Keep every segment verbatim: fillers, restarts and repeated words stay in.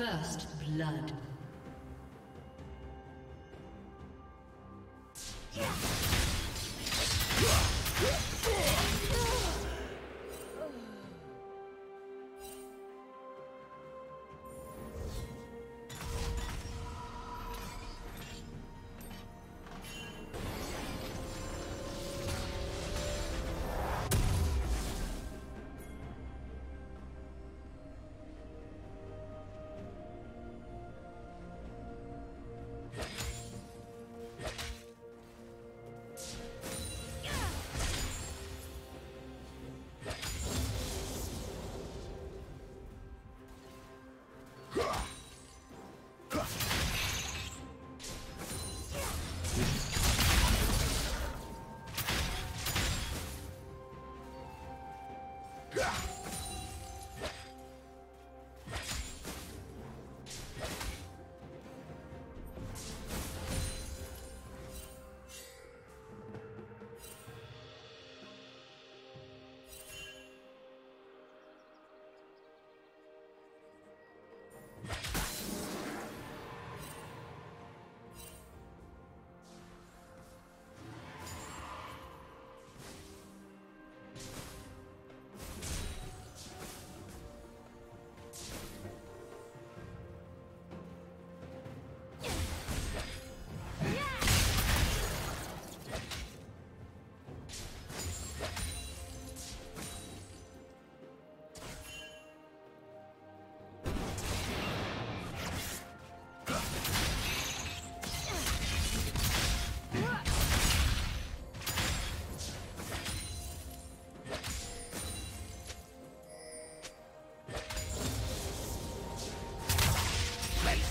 First blood.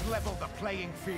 Level the playing field.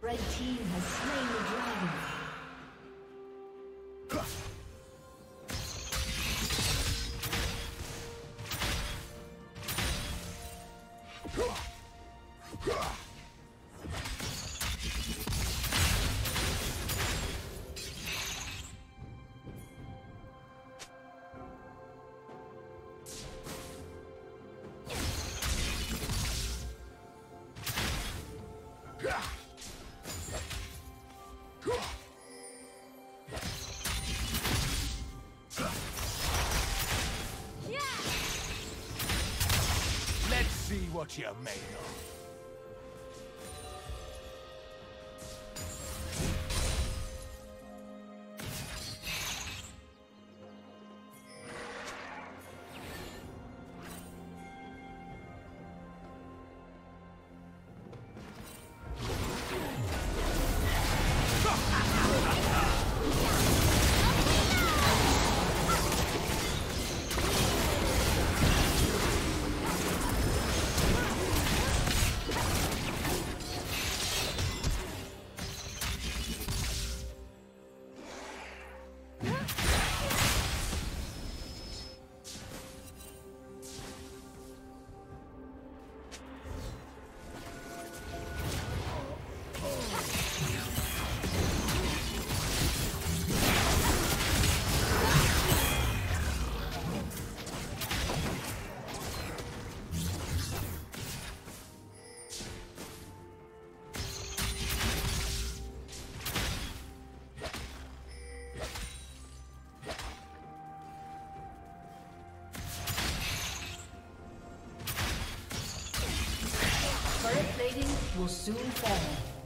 Red team has slain the dragon. What you made of. Will soon fall.